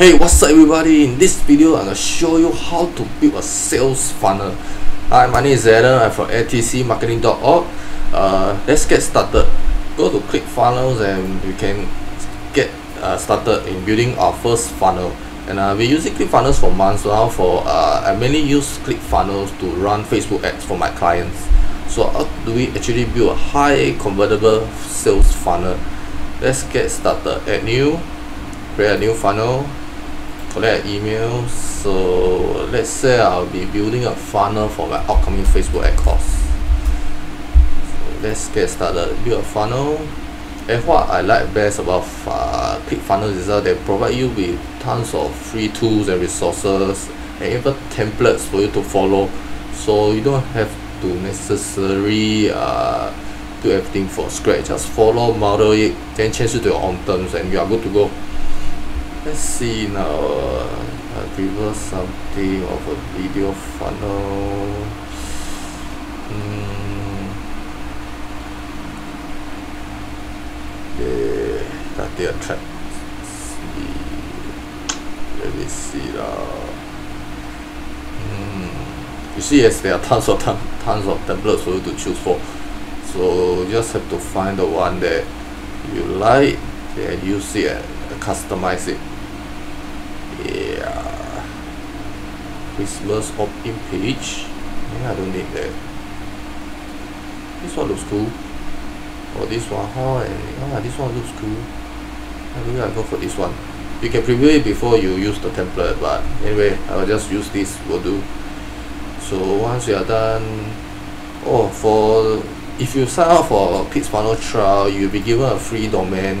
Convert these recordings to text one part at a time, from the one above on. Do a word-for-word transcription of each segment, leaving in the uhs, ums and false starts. Hey, what's up everybody? In this video, I'm going to show you how to build a sales funnel. Hi, my name is Adam. I'm from A T C marketing dot org. Uh, let's get started. Go to ClickFunnels and you can get uh, started in building our first funnel. And uh, we're using ClickFunnels for months now. For uh, I mainly use ClickFunnels to run Facebook ads for my clients. So how do we actually build a high convertible sales funnel? Let's get started. Add new, create a new funnel, collect an email. So let's say I'll be building a funnel for my upcoming Facebook ad course. So let's get started. Build a funnel. And what I like best about uh, ClickFunnels is that they provide you with tons of free tools and resources, and even templates for you to follow. So you don't have to necessarily uh, do everything from scratch. Just follow, model it, then change it to your own terms, and you are good to go. Let's see now. I prefer something of a video funnel. Mm. Yeah, that they attract. Let me see now. Mm. You see, yes, there are tons of tons. tons of templates for you to choose for, so you just have to find the one that you like and use it and customize it. Yeah, Christmas opt-in page. Yeah, I don't need that. This one looks cool. Or oh, this one, how oh, and oh, this one looks cool. I think I'll go for this one. You can preview it before you use the template, but anyway, I will just use this. Will do. So once you are done, oh, for if you sign up for a ClickFunnels trial, you'll be given a free domain,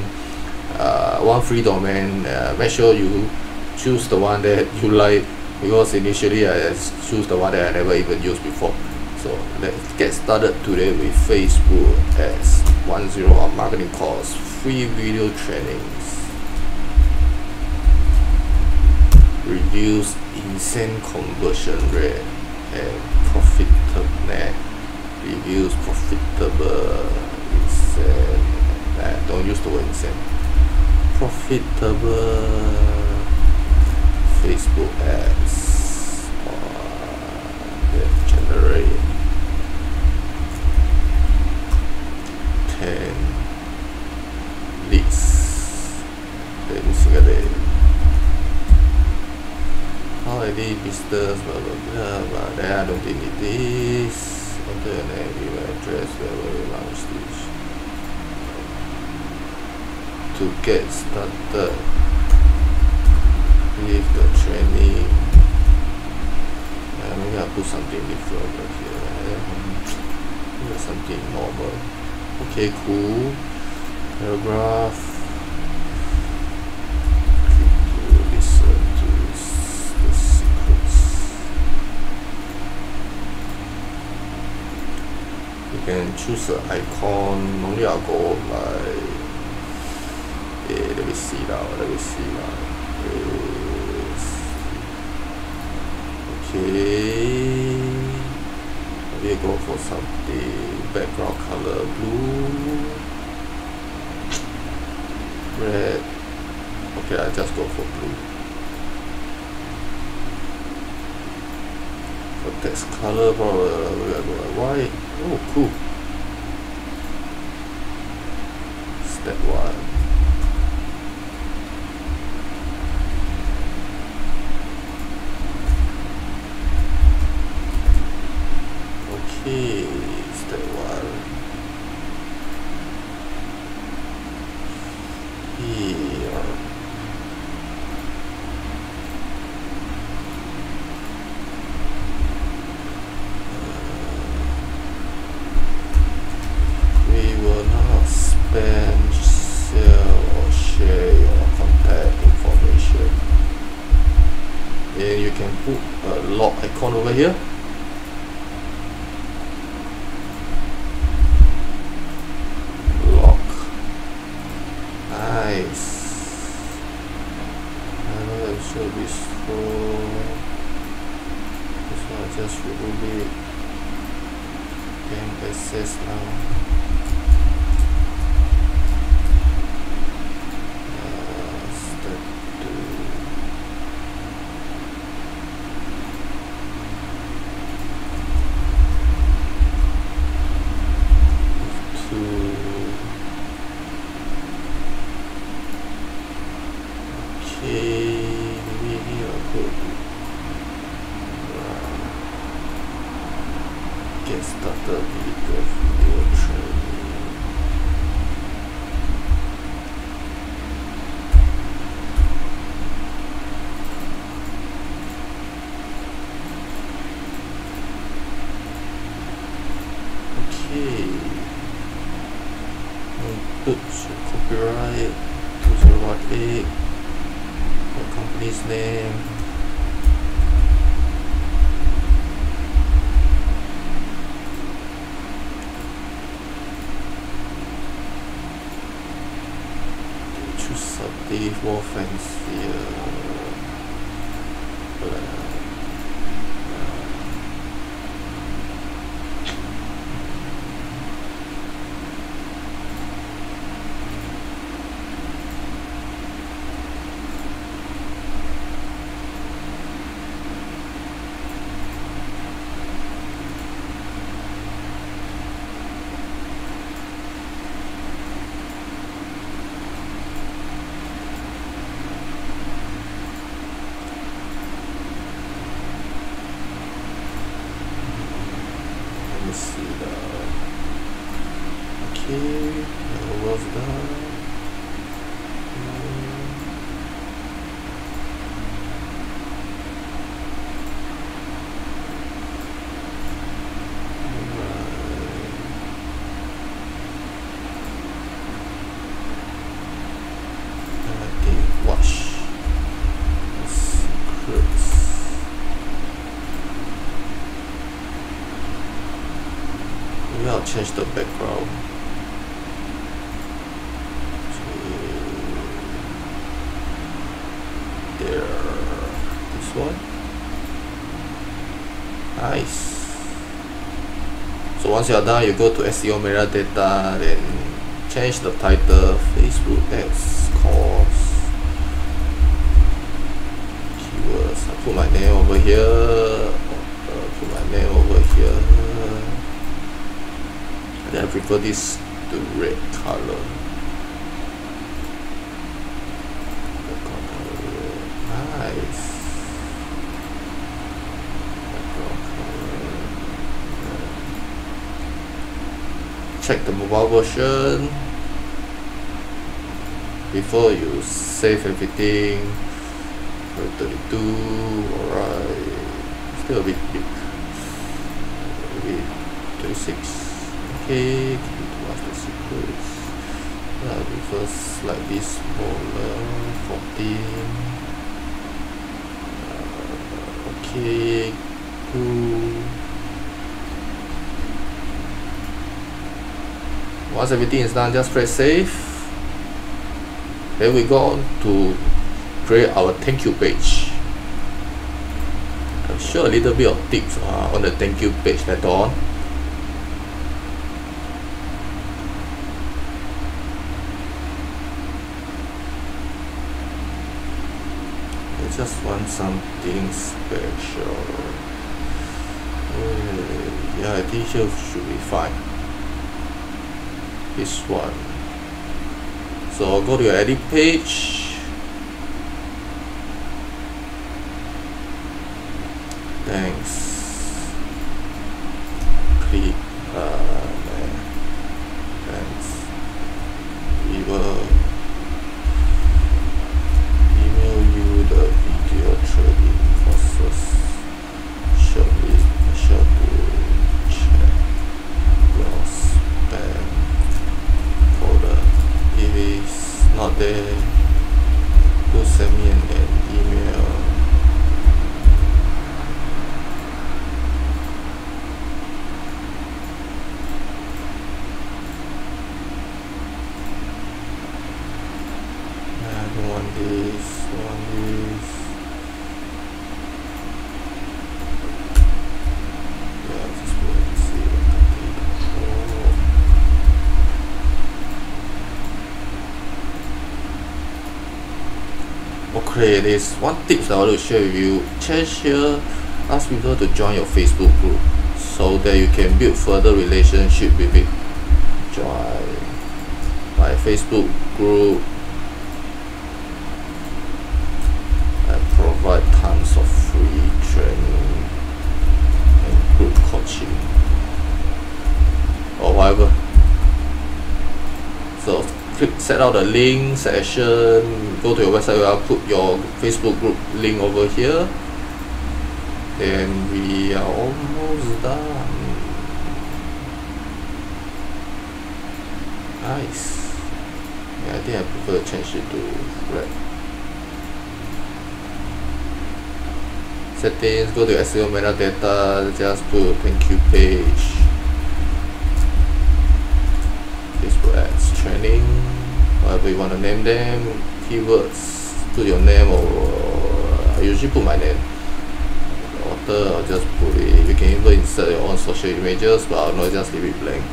uh, one free domain. Uh, make sure you choose the one that you like, because initially I choose the one that I never even used before. So let's get started today with Facebook Ads one oh Our Marketing Course, free video trainings, reduce insane conversion rate and profitable reviews, profitable insane. I don't use the word insane. Profitable Facebook ads that generate ten leads every single day. Already business, blah blah blah, but then I don't think it is. After an email address, wherever you launch this. To get started with the training, uh, maybe I'll put something different here. Maybe something normal. Okay, cool. Paragraph. Can choose an icon. Normally I'll go like, eh, let me see now, let me see now. Okay, let me go for something, background color blue, red. Okay, I just go for blue. For text color, probably I'll go like white. Oh, cool. Step one. Okay, step one. Icon over here. Lock. Nice. I know that should be slow. That's why I just remove it. And access now. Uh, step two. click choose your word click your company's name choose subject more fancy uh, see that. Okay, I love that. Alright. And I think wash the secrets. Maybe I'll change the background to there, this one. Nice. So once you're done, you go to S E O metadata, then change the title Facebook Ads course keywords. I put my name over here, uh, put my name over here. I prefer this to red color. Nice. Check the mobile version before you save everything. thirty-two. Alright. Still a bit big. Maybe thirty-six. Okay, after secrets. I'll be first like this smaller fourteen. Uh, okay, cool. Once everything is done, just press save. Then we go on to create our thank you page. I'll show a little bit of tips uh, on the thank you page later on. Just want something special. Uh, yeah, I think it should be fine. This one. So go to your edit page. Thanks. Click. Uh, thanks. We will email you the. Your trading process shall be shall be check your spam folder. If it's not there, do send me an, an email. I don't want this, I don't want this. Okay, there's one tip that I want to share with you. Change here, ask people to join your Facebook group so that you can build further relationship with it. Join my Facebook group. I provide tons of free training and group coaching or whatever. So set out the link section, go to your website where I'll put your Facebook group link over here. Then we are almost done. Nice. Yeah, I think I prefer to change it to red. Settings, go to S E O manual data, just put thank you page, Facebook Ads training, whatever you want to name them, keywords, put your name, or I usually put my name, author, or just put it. You can even insert your own social images, but I'll not just leave it blank.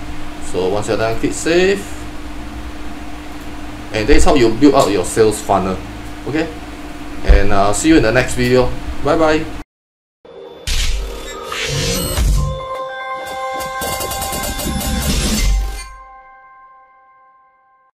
So once you're done, click save, and that's how you build out your sales funnel. Okay, and I'll uh, see you in the next video. Bye bye.